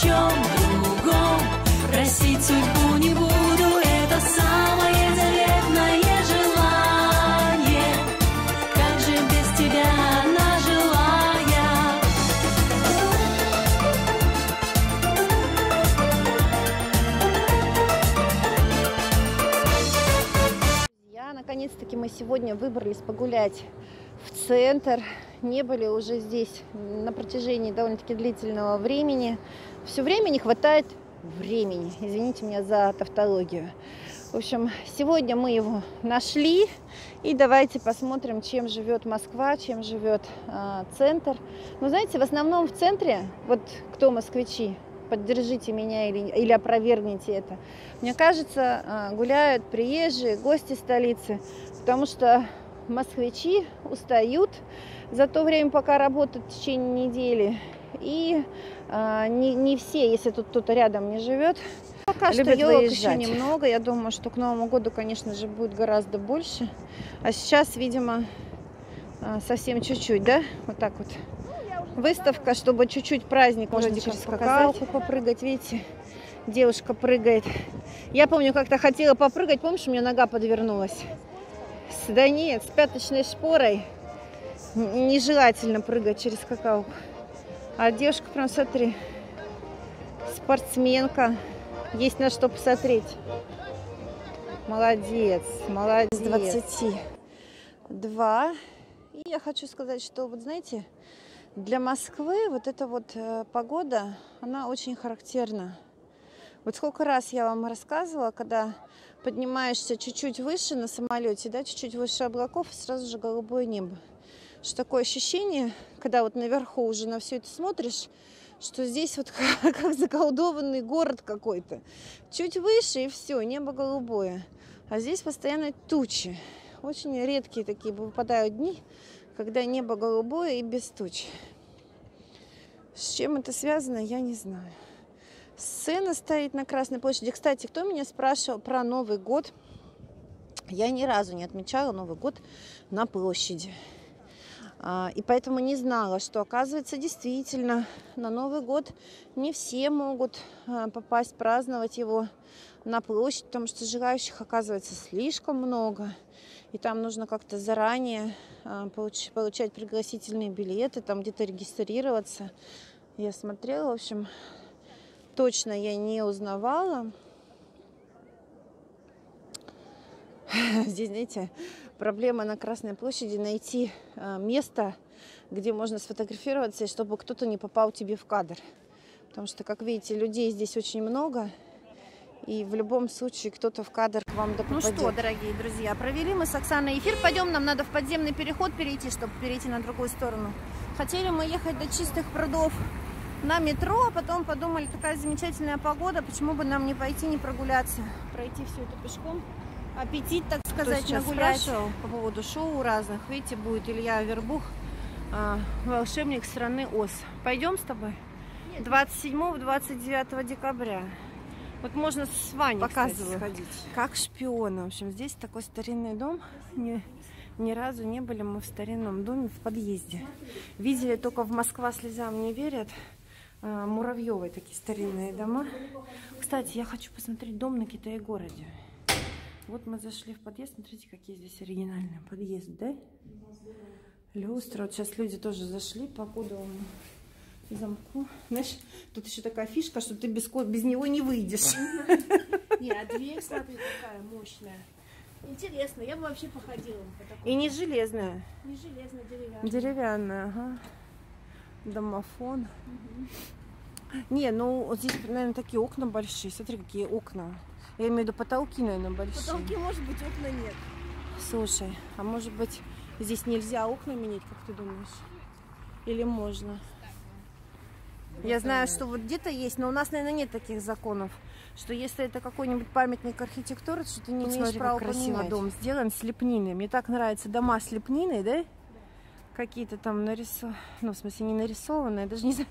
чем другом. Просить судьбу не буду, это самое заветное желание. Как же без тебя она жила я. Друзья, наконец-таки мы сегодня выбрались погулять в центр. Не были уже здесь на протяжении довольно-таки длительного времени. Все время не хватает времени. Извините меня за тавтологию. В общем, сегодня мы его нашли. И давайте посмотрим, чем живет Москва, чем живет центр. Ну, знаете, в основном в центре, вот кто москвичи, поддержите меня или опровергните это. Мне кажется, гуляют приезжие, гости столицы. Потому что москвичи устают за то время, пока работают в течение недели. И не все, если тут кто-то рядом не живет, пока что елок еще немного. Я думаю, что к Новому году, конечно же, будет гораздо больше. А сейчас, видимо, совсем чуть-чуть, да? Вот так вот. Выставка, чтобы чуть-чуть праздник. Можно через скакалку попрыгать, видите? Девушка прыгает. Я помню, как-то хотела попрыгать. Помнишь, у меня нога подвернулась? Да нет, с пяточной шпорой нежелательно прыгать через скакалку. А девушка прям, смотри, спортсменка. Есть на что посмотреть. Молодец, молодец. 22. И я хочу сказать, что, вот знаете, для Москвы вот эта вот погода, она очень характерна. Вот сколько раз я вам рассказывала, когда поднимаешься чуть-чуть выше на самолете, да, чуть-чуть выше облаков, и сразу же голубое небо. Что такое ощущение, когда вот наверху уже на все это смотришь, что здесь вот как заколдованный город какой-то. Чуть выше, и все, небо голубое. А здесь постоянно тучи. Очень редкие такие выпадают дни, когда небо голубое и без туч. С чем это связано, я не знаю. Сцена стоит на Красной площади. Кстати, кто меня спрашивал про Новый год? Я ни разу не отмечала Новый год на площади. И поэтому не знала, что, оказывается, действительно, на Новый год не все могут попасть праздновать его на площадь, потому что желающих, оказывается, слишком много. И там нужно как-то заранее получать пригласительные билеты, там где-то регистрироваться. Я смотрела, в общем... Точно я не узнавала. Здесь, знаете, проблема на Красной площади найти место, где можно сфотографироваться, и чтобы кто-то не попал тебе в кадр. Потому что, как видите, людей здесь очень много. И в любом случае кто-то в кадр к вам допадет. Ну что, дорогие друзья, провели мы с Оксаной эфир. Пойдем, нам надо в подземный переход перейти, чтобы перейти на другую сторону. Хотели мы ехать до Чистых прудов на метро, а потом подумали, такая замечательная погода, почему бы нам не пойти, не прогуляться, пройти все это пешком. Аппетит, так сказать, нагуляется. По поводу шоу разных, видите, будет Илья Авербух, волшебник страны Оз. Пойдем с тобой? 27-29 декабря. Вот можно с Ваней, показываю, кстати, сходить. Как шпиона. В общем, здесь такой старинный дом. Ни разу не были мы в старинном доме в подъезде. Видели только в «Москва слезам не верят». Муравьевые такие старинные дома. Кстати, я хочу посмотреть дом на Китае-городе. Вот мы зашли в подъезд. Смотрите, какие здесь оригинальные подъезды, да? Люстра. Вот сейчас люди тоже зашли по кодовому замку. Знаешь, тут еще такая фишка, что ты без него не выйдешь. Нет, а дверь, смотри, такая мощная. Интересно, я бы вообще походила по такому. И не железная. Не железная, деревянная. Деревянная, ага. Домофон. Угу. Не, ну вот здесь, наверное, такие окна большие. Смотри, какие окна. Я имею в виду потолки, наверное, большие. Потолки, может быть, окна нет. Слушай, а может быть, здесь нельзя окна менять, как ты думаешь? Или можно? Я знаю, что вот где-то есть, но у нас, наверное, нет таких законов, что если это какой-нибудь памятник архитектуры, что ты не имеешь права поменять. Дом сделан с лепниной. Мне так нравятся дома с лепниной, да? Какие-то там нарисованные, ну, в смысле, не нарисованные, даже не знаю,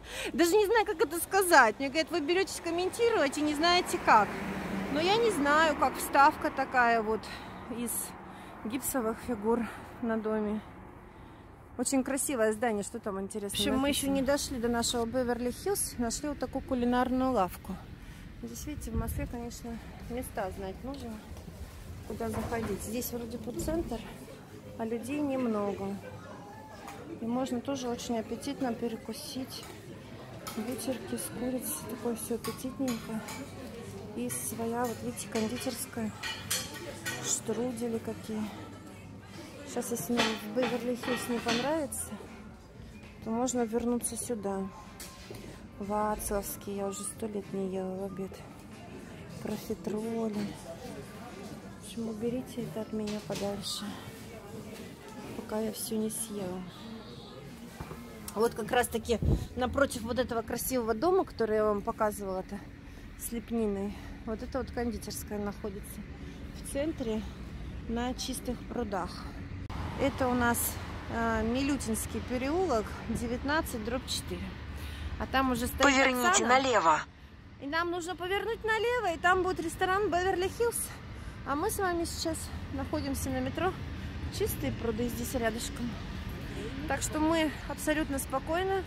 как это сказать. Мне говорят, вы беретесь комментировать и не знаете как. Но я не знаю, как вставка такая вот из гипсовых фигур на доме. Очень красивое здание, что там интересно. В общем, мы еще не дошли до нашего Беверли-Хиллз, нашли вот такую кулинарную лавку. Здесь, видите, в Москве, конечно, места знать нужно, куда заходить. Здесь вроде бы центр, а людей немного. И можно тоже очень аппетитно перекусить. Бутерки с курицей, такое все аппетитненько. И своя, вот видите, кондитерская, штрудели какие. Сейчас, если мне в Беверли-Хиллз не понравится, то можно вернуться сюда. Вацлавский, я уже 100 лет не ела в обед. Профитроли. В общем, уберите это от меня подальше, пока я все не съела. Вот как раз-таки напротив вот этого красивого дома, который я вам показывала-то, с лепниной, вот это вот кондитерская находится в центре на Чистых прудах. Это у нас Милютинский переулок, 19/4. А там уже стоит Поверните Оксана, налево. И нам нужно повернуть налево, и там будет ресторан Беверли-Хиллз. А мы с вами сейчас находимся на метро Чистые пруды, здесь рядышком. Так что мы абсолютно спокойно,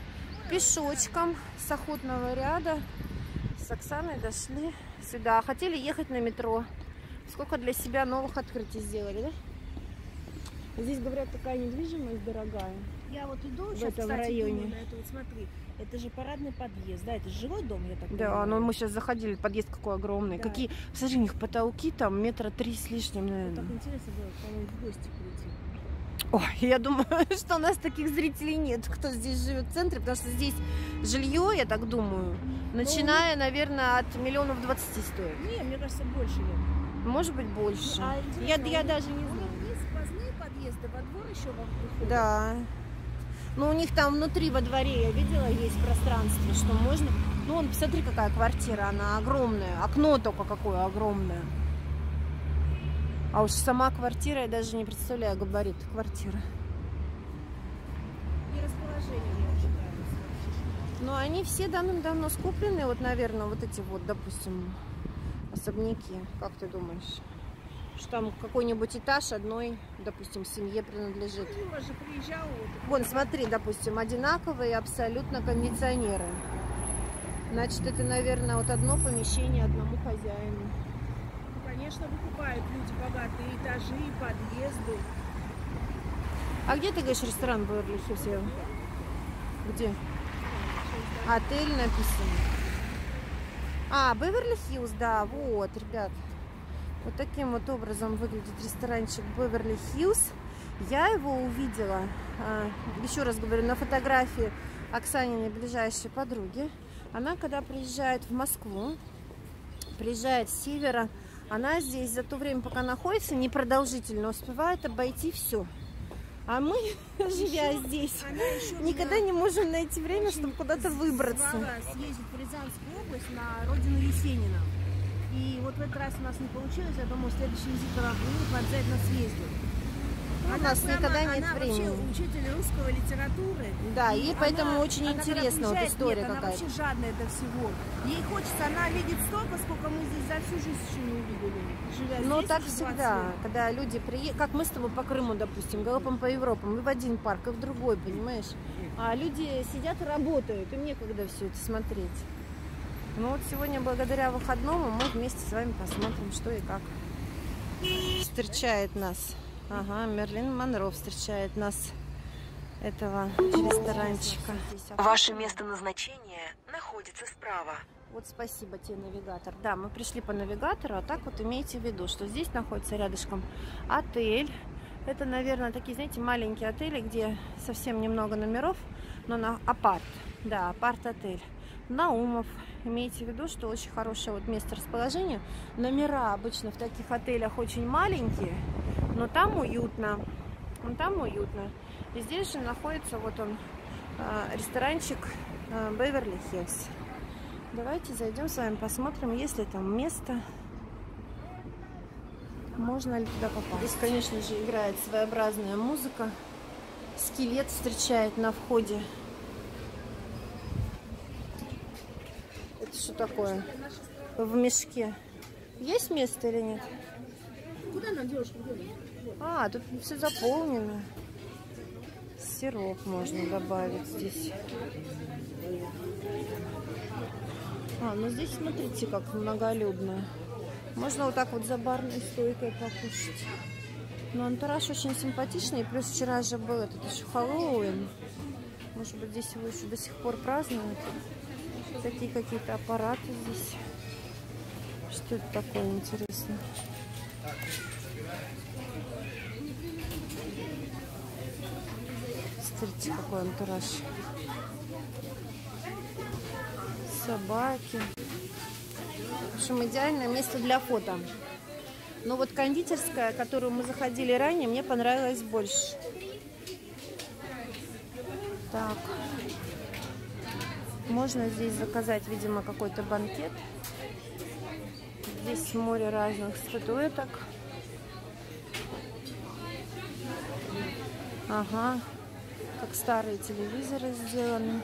пешочком с Охотного ряда, с Оксаной дошли сюда. Хотели ехать на метро. Сколько для себя новых открытий сделали, да? Здесь, говорят, такая недвижимость дорогая. Я вот иду в этом районе. Думаю, это вот смотри, это же парадный подъезд, да? Это же жилой дом, я так понимаю. Да, но мы сейчас заходили, подъезд какой огромный. Да. Какие, посмотри, у них потолки там 3 метра с лишним, наверное. Вот так интересно было, кому в гости прийти. Ой, я думаю, что у нас таких зрителей нет, кто здесь живет в центре, потому что здесь жилье, я так думаю, начиная, наверное, от 20 000 020 стоит. Не, мне кажется, больше. Может быть, больше. Ну, а я даже не знаю. У них есть сквозные подъезды, во двор еще вовнутрь. Да. Но у них там внутри, во дворе, я видела, есть пространство, что можно... Ну, вон, посмотри, какая квартира, она огромная. Окно только какое огромное. А уж сама квартира, я даже не представляю габарит квартиры. И расположение, я ожидаю. Но они все давным-давно скуплены. Вот, наверное, вот эти вот, допустим, особняки. Как ты думаешь? Что там какой-нибудь этаж одной, допустим, семье принадлежит. Ну, Юра же приезжал. Вон, смотри, допустим, одинаковые абсолютно кондиционеры. Значит, это, наверное, вот одно помещение одному хозяину. Конечно, выкупают люди богатые этажи, подъезды. А где ты говоришь ресторан Беверли-Хиллз? Где? Отель написано. А, Беверли-Хиллз, да, вот, ребят. Вот таким вот образом выглядит ресторанчик Беверли-Хиллз. Я его увидела, еще раз говорю, на фотографии Оксаниной ближайшей подруги. Она, когда приезжает в Москву, приезжает с севера, она здесь за то время, пока находится, непродолжительно успевает обойти все. А мы, живя здесь, никогда не можем найти время, чтобы куда-то выбраться. Она съездит в Рязанскую область на родину Есенина. И вот в этот раз у нас не получилось. Я думаю, следующий визит она обязательно съездит. У нас никогда нет времени. Она вообще учитель русской литературы. Да, и поэтому очень интересна вот история какая-то. Она вообще жадная до всего. Ей хочется, она видит столько, сколько мы здесь за всю жизнь еще не увидели. Но так всегда, когда люди приедут, как мы с тобой по Крыму, допустим, галопом по Европам, и в один парк, и в другой, понимаешь? А люди сидят и работают, им некогда все это смотреть. Ну вот сегодня, благодаря выходному, мы вместе с вами посмотрим, что и как встречает нас. Ага, Мерлин Монро встречает нас, этого ресторанчика. Ваше место назначения находится справа. Вот спасибо тебе, навигатор. Да, мы пришли по навигатору, а так вот имейте в виду, что здесь находится рядышком отель. Это, наверное, такие, знаете, маленькие отели, где совсем немного номеров, но на апарт. Да, апарт-отель. Наумов. Имейте в виду, что очень хорошее вот место расположения. Номера обычно в таких отелях очень маленькие, но там уютно. Вон там уютно. И здесь же находится вот он, ресторанчик Беверли-Хиллз. Давайте зайдем с вами, посмотрим, есть ли там место. Можно ли туда попасть. Здесь, конечно же, играет своеобразная музыка. Скелет встречает на входе. Это что такое? В мешке. Есть место или нет? Куда нам девушка? А, тут все заполнено. сироп можно добавить здесь. А, ну здесь, смотрите, как многолюдно. Можно вот так вот за барной стойкой покушать. Но антураж очень симпатичный. Плюс вчера же был этот еще Хэллоуин. Может быть, здесь его еще до сих пор празднуют. Такие какие-то аппараты здесь. Что это такое интересное? Смотрите, какой антураж. Собаки. В общем, идеальное место для фото. Но вот кондитерская, в которую мы заходили ранее, мне понравилась больше. Так. Можно здесь заказать, видимо, какой-то банкет. Здесь море разных статуэток. Ага. Как старые телевизоры сделаны.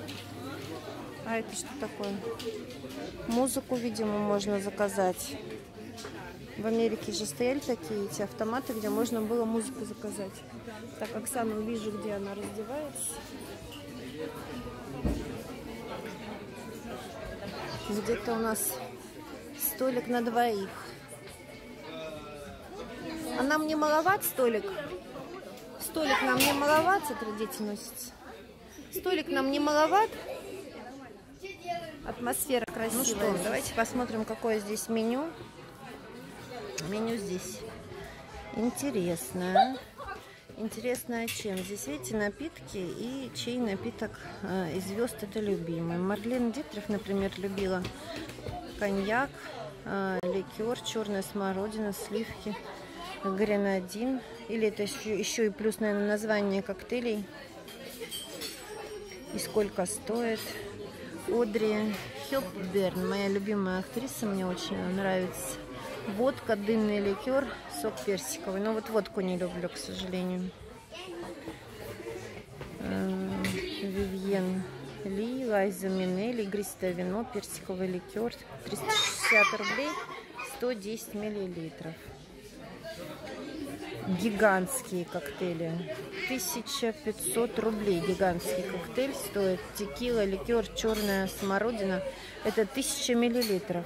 А это что такое? Музыку, видимо, можно заказать. В Америке же стояли такие эти автоматы, где можно было музыку заказать. Так, Оксана, увижу, где она раздевается. Где-то у нас столик на двоих. А нам не маловат столик? Столик нам не маловат, смотри, дети носятся. Столик нам не маловат. Атмосфера красивая. Ну что, давайте посмотрим, какое здесь меню. Меню здесь интересное. Интересное чем? Здесь, видите, напитки и чей напиток из звезд это любимый. Марлен Дитров, например, любила коньяк, ликер, черная смородина, сливки, гренадин. Или это еще и плюс, наверное, название коктейлей. И сколько стоит. Одри Хепбёрн, моя любимая актриса, мне очень нравится. Водка, дынный ликер, сок персиковый. Но вот водку не люблю, к сожалению. Вивьен Ли, Лайза Миннелли, игристое вино, персиковый ликер. 360 рублей, 110 миллилитров. Гигантские коктейли. 1500 рублей гигантский коктейль стоит. Текила, ликер, черная смородина. Это 1000 миллилитров.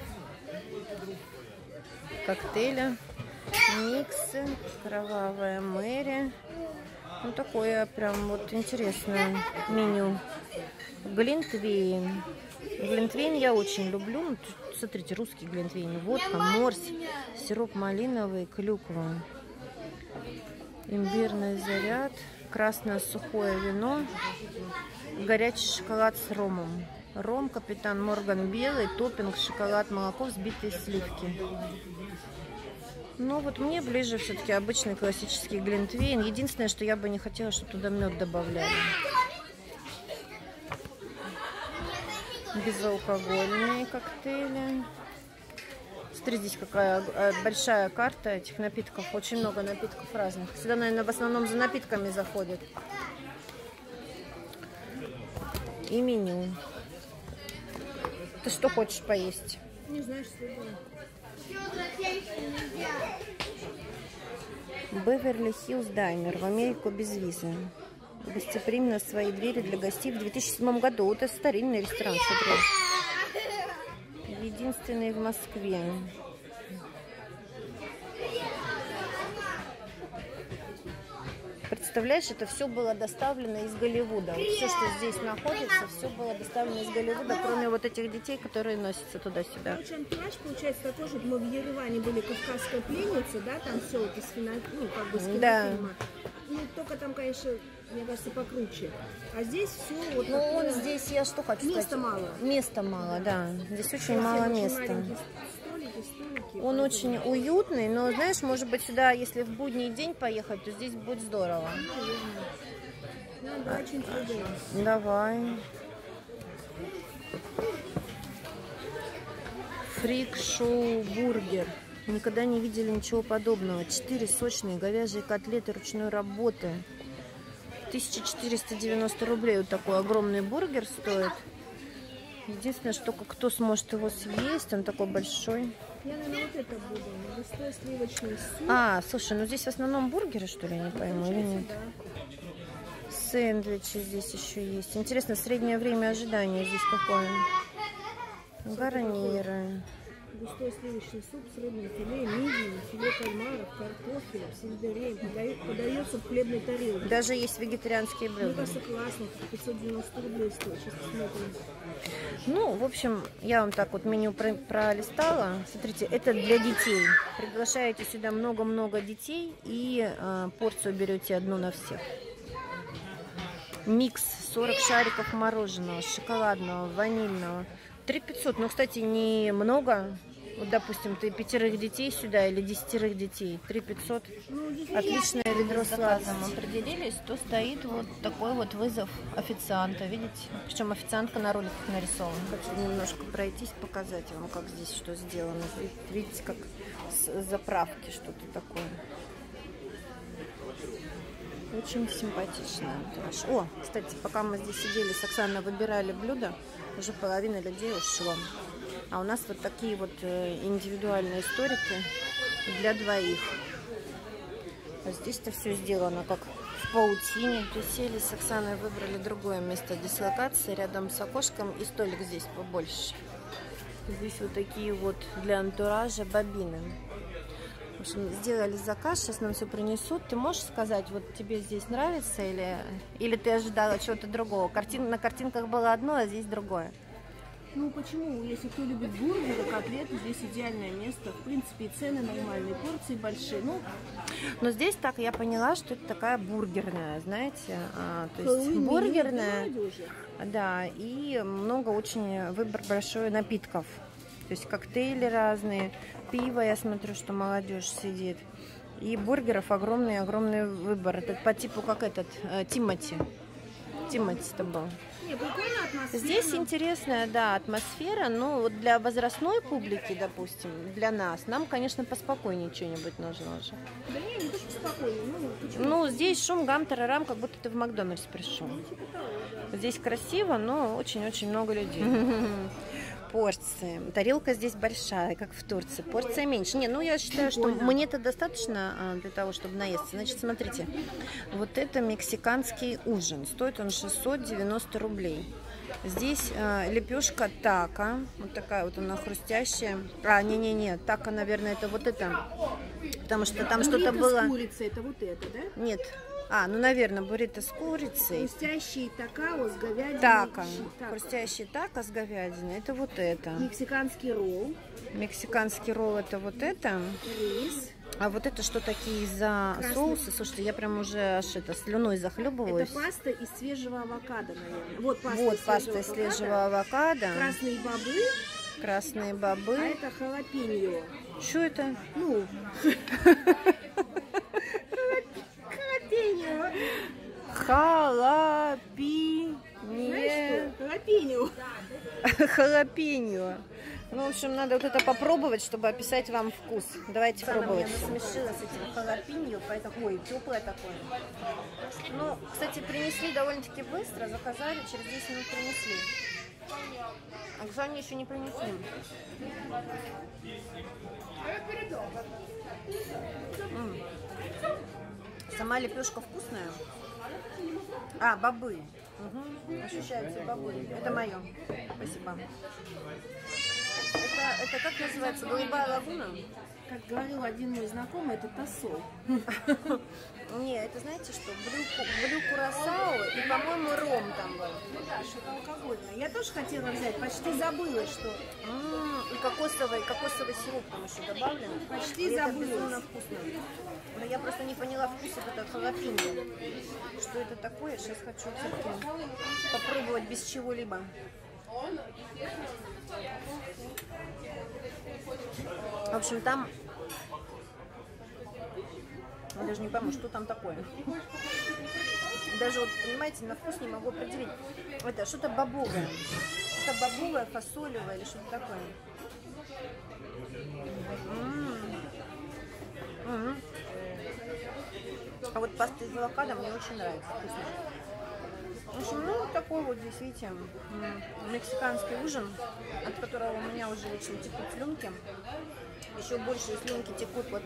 Коктейля, миксы, кровавая Мэри. Ну, такое прям вот интересное меню. Глинтвейн. Глинтвейн я очень люблю. Ну, тут, смотрите, русский глинтвейн. Водка, морс, сироп малиновый, клюква. Имбирный заряд, красное сухое вино, горячий шоколад с ромом. Ром, капитан Морган белый, топпинг, шоколад, молоко, взбитые сливки. Ну вот мне ближе все-таки обычный классический глинтвейн. Единственное, что я бы не хотела, чтобы туда мед добавляли. Безалкогольные коктейли. Смотри, здесь какая большая карта этих напитков. Очень много напитков разных. Сюда, наверное, в основном за напитками заходят. И меню. Ты что хочешь поесть? Не знаю, что это. Беверли-Хиллз дайнер. В Америку без визы. Гостеприимно свои двери для гостей в 2007 году. Вот это старинный ресторан. Смотри. Единственный в Москве. Представляешь, это все было доставлено из Голливуда. Вот все, что здесь находится, все было доставлено из Голливуда, кроме вот этих детей, которые носятся туда-сюда. Короче, антураж получается такой же. Мы в Ереване были, Кавказская пленница, да, там все это с ну, как бы с кинофильма. Ну, только там, конечно, мне кажется, покруче. А здесь все вот... Ну, такое... он здесь, я что хочу сказать. Места мало. Места мало, да. Здесь очень мало места. Он очень уютный, но, знаешь, может быть, сюда, если в будний день поехать, то здесь будет здорово. Надо очень трудно. Давай. Фрик-шоу-бургер. Никогда не видели ничего подобного. 4 сочные говяжьи котлеты ручной работы. 1490 рублей вот такой огромный бургер стоит. Единственное, что кто сможет его съесть, он такой большой. Я, наверное, вот это буду. Густой сливочный суп. А, слушай, ну здесь в основном бургеры, что ли, я не пойму, или нет? Да. Сэндвичи здесь еще есть. Интересно, среднее время ожидания здесь какое? Гарниры. Густой сливочный суп, с рыбой, филе, мидии, филе кальмаров, картофеля, сельдерей. Подается в хлебной тарелке. Даже есть вегетарианские блюда. Мне кажется, классно. 590 рублей стоит. Сейчас посмотрим. Ну, в общем, я вам так вот меню пролистала. Смотрите, это для детей. Приглашаете сюда много-много детей и порцию берете одну на всех. Микс 40 шариков мороженого, шоколадного, ванильного. 3500, но, кстати, не много. Вот, допустим, ты 5 детей сюда или 10 детей. 3500. Отличное ведро сладкого. Определились, то стоит вот такой вот вызов официанта. Видите? Причем официантка на роликах нарисована. Хочу немножко пройтись, показать вам, как здесь что сделано. Видите, как с заправки что-то такое. Очень симпатично. О, кстати, пока мы здесь сидели с Оксаной, выбирали блюда, уже половина людей ушла. А у нас вот такие вот индивидуальные историки для двоих. А здесь-то все сделано как в паутине. Присели с Оксаной, выбрали другое место дислокации рядом с окошком, и столик здесь побольше. Здесь вот такие вот для антуража бобины. В общем, сделали заказ, сейчас нам все принесут. Ты можешь сказать, вот тебе здесь нравится или ты ожидала чего-то другого? На картинках было одно, а здесь другое. Ну почему? Если кто любит бургеры, котлеты, здесь идеальное место. В принципе, и цены нормальные, порции большие. Ну, но здесь так я поняла, что это такая бургерная, знаете, то есть бургерная, да, и много очень выбор большой напитков. То есть коктейли разные, пиво, я смотрю, что молодежь сидит. И бургеров огромный-огромный выбор. Это по типу как этот, Тимати. Тимати-то был. Не, прикольная атмосфера. Здесь интересная, да, атмосфера, но вот для возрастной публики, допустим, для нас, нам, конечно, поспокойнее что-нибудь нужно уже. Да не то, что спокойнее. Ну, здесь шум, гам, тарарам, как будто ты в Макдональдс пришел. Здесь красиво, но очень-очень много людей. Порции. Тарелка здесь большая, как в Турции. Порция меньше. Не, ну я считаю, что мне-то достаточно для того, чтобы наесться. Значит, смотрите. Вот это мексиканский ужин. Стоит он 690 рублей. Здесь лепешка тако. Вот такая вот она хрустящая. А, не-не-не. Тако, наверное, это вот это. Потому что там что-то было... Курица, это вот это, да? Нет. А, ну, наверное, буррито с курицей. Хрустящие такао с говядиной. Тако. Хрустящие тако с говядиной. Это вот это. Мексиканский ролл. Мексиканский ролл это вот это. Рис. А вот это что такие за красный соусы? Слушайте, я прям уже аж это слюной захлебываюсь. Это паста из свежего авокадо, наверное. Вот паста из свежего авокадо. Красные бобы. Красные бобы. А это халапеньо. Что это? Ну... Халапеньо. Халапеньо. Ну, в общем, надо вот это попробовать, чтобы описать вам вкус. Давайте пробовать. Я насмешилась этим халапеньо, поэтому... Ой, теплое такое. Ну, кстати, принесли довольно-таки быстро, заказали, через 10 минут принесли. Оксане еще не принесли. Сама лепешка вкусная. А, бобы. Угу. Ощущаются бобы. Это мое. Спасибо. Это как называется? Голубая лагуна? Как говорил один мой знакомый, это тосол. Не, это знаете что? Блю курасао и, по-моему, ром там был. Что-то алкогольное. Я тоже хотела взять, почти забыла, что... И кокосовый сироп там еще добавлен. Почти забыла. Но я просто не поняла вкуса этого халапеньо. Что это такое? Сейчас хочу попробовать без чего-либо. В общем, там... Я даже не пойму, что там такое. Даже вот, понимаете, на вкус не могу определить. Это что-то бобовое. Что-то бобовое, фасолевое или что-то такое. А вот паста из авокадо мне очень нравится. В общем, ну, вот такой вот здесь, видите, мексиканский ужин, от которого у меня уже очень текут слюнки. Еще больше слюнки текут вот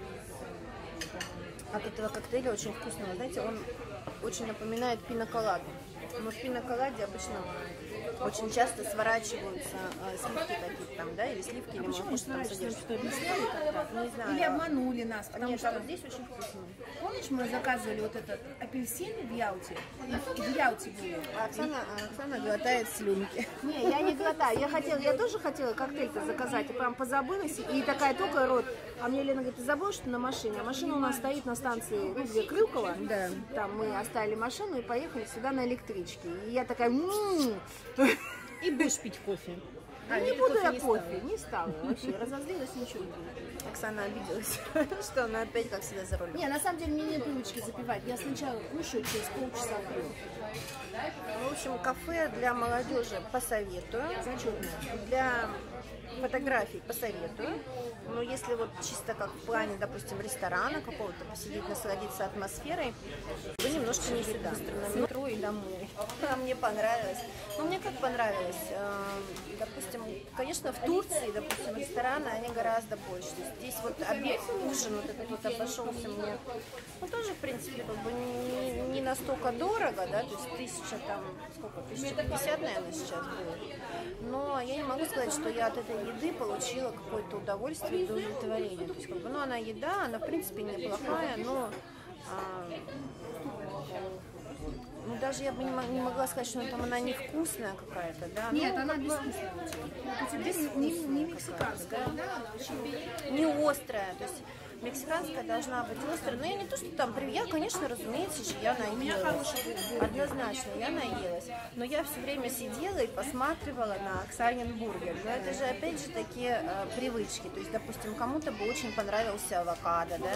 от этого коктейля очень вкусного. Знаете, он очень напоминает пинаколаду. Но в пинаколаде обычно очень часто сворачиваются сливки какие-то там, да, или сливки, или молоко, что там содержится. Или обманули нас, потому что вот здесь очень вкусно. Помнишь, мы заказывали вот этот апельсин в Ялте? В Ялте были. Оксана глотает слюнки. Не, я не глотаю. Я тоже хотела коктейль-то заказать, и прям позабылась, и такая только рот. А мне Лена говорит, ты забыла, что на машине? А машина у нас стоит на станции, ну, где Крюкова. Да. Там мы оставили машину и поехали сюда на электричке. И я такая, И будешь пить кофе. А не буду я кофе, не стала вообще, разозлилась, ничего не было. Оксана обиделась, что она опять как всегда за рулем. Не, на самом деле мне нет привычки запивать, я сначала кушаю, через полчаса пью. В общем, кафе для молодежи посоветую, для фотографий посоветую. Но если вот чисто как в плане, допустим, ресторана какого-то, посидеть, насладиться атмосферой, вы немножко не сюда. В метро и домой. Мне понравилось. Ну, мне как понравилось, допустим, конечно, в Турции, допустим, рестораны, они гораздо больше. Здесь вот обед, ужин, вот этот вот обошелся мне, ну, тоже, в принципе, как бы не настолько дорого, да, то есть 1050, наверное, сейчас было. Но я не могу сказать, что я от этой еды получила какое-то удовольствие и удовлетворение. То есть, как бы, ну, она еда, она, в принципе, неплохая, но... Ну, даже я бы не могла сказать, что там она невкусная какая-то, да? Нет, ну, она безвкусная. Не мексиканская, да? Не острая, то есть мексиканская должна быть острая. Но я не то, что там, я, конечно, разумеется, что я наелась. Однозначно, я наелась. Но я все время сидела и посматривала на Оксанин бургер. Но это же, опять же, такие привычки. То есть, допустим, кому-то бы очень понравился авокадо, да?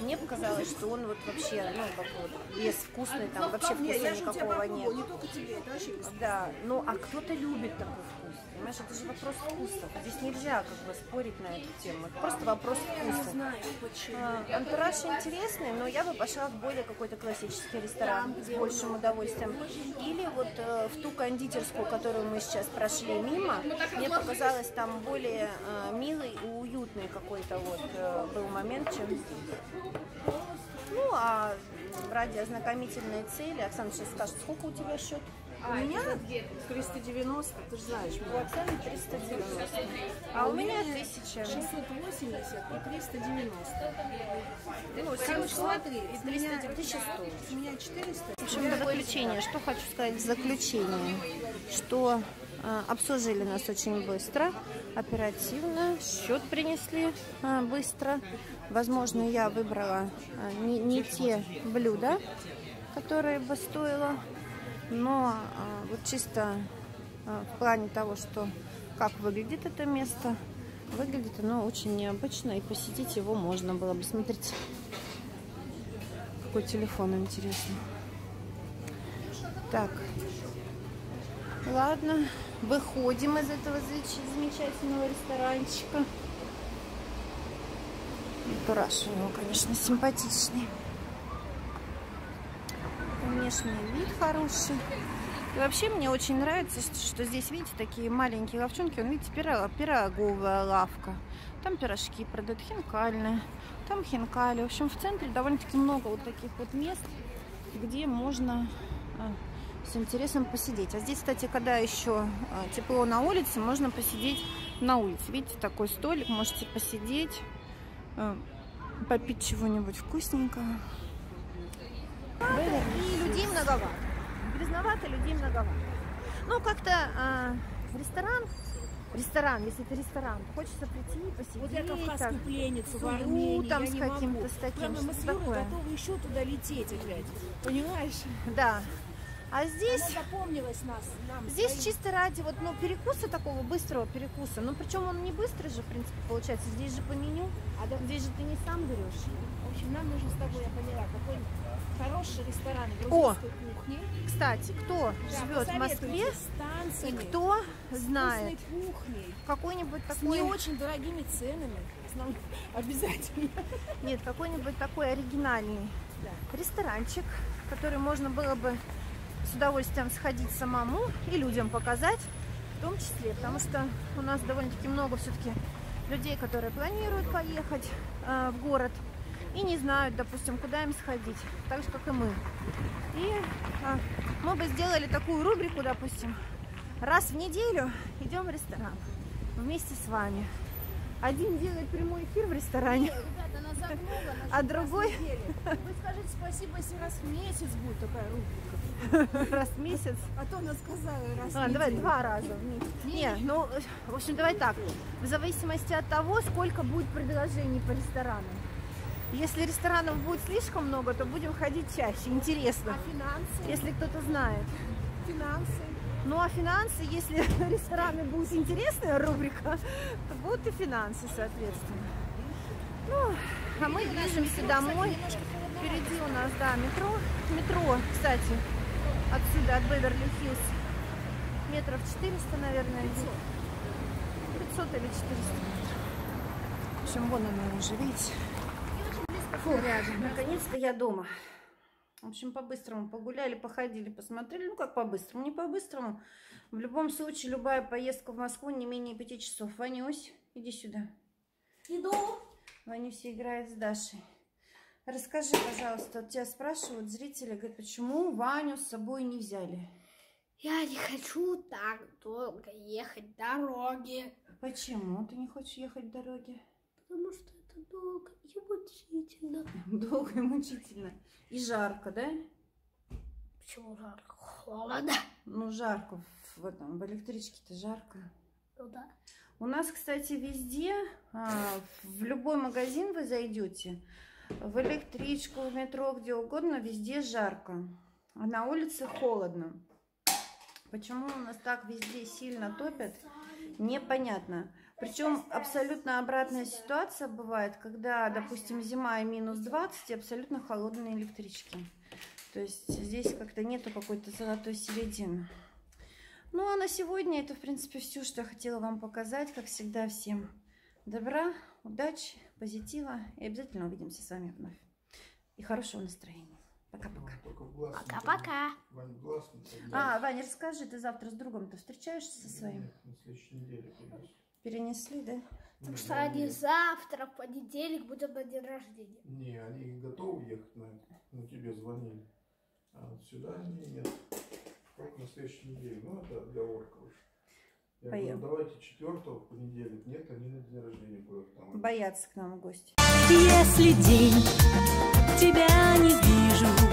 Мне показалось, что он вот вообще, ну, как вот, безвкусный, там вообще вкуса никакого нет. Не только тебе, это вообще вкусно. Да, ну, а кто-то любит такой вкус. Понимаешь, это же вопрос вкуса. Здесь нельзя как бы спорить на эту тему. Это просто вопрос вкуса. Антураж интересный, но я бы пошла в более какой-то классический ресторан с большим удовольствием. Или вот в ту кондитерскую, которую мы сейчас прошли мимо, мне показалось там более милый и уютный какой-то вот был момент, чем здесь. Ну, а ради ознакомительной цели, Оксана сейчас скажет, сколько у тебя счет? У меня 390, ты же знаешь, у Оксаны 390, а у меня 1680 и 390. Ну, 700 и 3100. У меня 400. В общем, в заключение, что хочу сказать в заключение, что обслужили нас очень быстро, оперативно, счет принесли быстро. Возможно, я выбрала не те блюда, которые бы стоило. Но вот чисто в плане того, что как выглядит это место, выглядит оно очень необычно, и посетить его можно было бы. Смотрите, какой телефон, интересно. Так, ладно, выходим из этого замечательного ресторанчика. Тураж у него, конечно, симпатичный. Внешний вид хороший. И вообще мне очень нравится, что здесь, видите, такие маленькие лавчонки. Вон, видите, пироговая лавка. Там пирожки продают, хинкальные. Там хинкали. В общем, в центре довольно-таки много вот таких вот мест, где можно с интересом посидеть. А здесь, кстати, когда еще тепло на улице, можно посидеть на улице. Видите, такой столик. Можете посидеть, попить чего-нибудь вкусненького. И людей многовато. Грязновато, людей многовато. Ну, как-то ресторан, если это ресторан, хочется прийти и посидеть. Вот я Кавказскую пленницу в Армении, там с каким-то, с таким, что-то такое. Мы с Юрой готовы еще туда лететь опять, понимаешь? Да. А здесь, здесь чисто ради вот, ну, перекуса, такого быстрого перекуса. Но причем он не быстрый же, в принципе, получается. Здесь же по меню, здесь же ты не сам берешь. В общем, нам нужен с тобой, я поняла, какой-нибудь хороший ресторан грузинской кухни. Кстати, кто живет в Москве и кто знает какой-нибудь такой... С не очень дорогими ценами. Обязательно. Нет, какой-нибудь такой оригинальный ресторанчик, который можно было бы с удовольствием сходить самому и людям показать, в том числе, потому что у нас довольно-таки много все-таки людей, которые планируют поехать в город и не знают, допустим, куда им сходить, так же, как и мы. И мы бы сделали такую рубрику, допустим, раз в неделю идем в ресторан вместе с вами. Один делает прямой эфир в ресторане, ребята, она загнула, а другой... Вы скажите спасибо, если раз в месяц будет такая рубрика. Раз в месяц? А то она сказала раз в месяц. Давай два раза в месяц. Нет, ну, в общем, давай так. В зависимости от того, сколько будет предложений по ресторанам. Если ресторанов будет слишком много, то будем ходить чаще. Интересно. А финансы? Если кто-то знает. Финансы? Ну, а финансы, если рестораны будет интересная рубрика, то будут и финансы, соответственно. Ну, а мы движемся домой. Впереди у нас, да, метро. Метро, кстати, отсюда, от Беверли-Хиллз, метров 400, наверное, 500 или 400 метров. В общем, вон она уже, видите? Наконец-то я дома. В общем, по-быстрому погуляли, походили, посмотрели. Ну, как по-быстрому? Не по-быстрому. В любом случае, любая поездка в Москву не менее 5 часов. Ванюсь, иди сюда. Иду. Ванюся играет с Дашей. Расскажи, пожалуйста, тебя спрашивают зрители, говорят, почему Ваню с собой не взяли? Я не хочу так долго ехать дороги. Почему ты не хочешь ехать дороги? Потому что это долго и мучительно. Долго и мучительно. И жарко, да? Почему жарко? Холодно. Ну, жарко. В этом, в электричке-то жарко. Ну, да. У нас, кстати, везде, в любой магазин вы зайдете, в электричку, в метро, где угодно, везде жарко. А на улице холодно. Почему у нас так везде сильно топят, непонятно. Причем абсолютно обратная ситуация бывает, когда, допустим, зима и минус 20, и абсолютно холодные электрички. То есть здесь как-то нету какой-то золотой середины. Ну, а на сегодня это, в принципе, все, что я хотела вам показать. Как всегда, всем добра, удачи, позитива. И обязательно увидимся с вами вновь. И хорошего настроения. Пока-пока. Пока-пока. А, Ваня, расскажи, ты завтра с другом-то встречаешься со своим? Нет, на следующей неделе. Перенесли, да? Потому что они завтра, в понедельник, будут на день рождения. Не, они готовы ехать на это. Ну, тебе звонили. А сюда они нет. Только на следующей неделе. Ну, это отговорка уж. Я говорю, давайте 4-го в понедельник. Нет, они на день рождения будут там. Боятся к нам в гости. Если день тебя не вижу.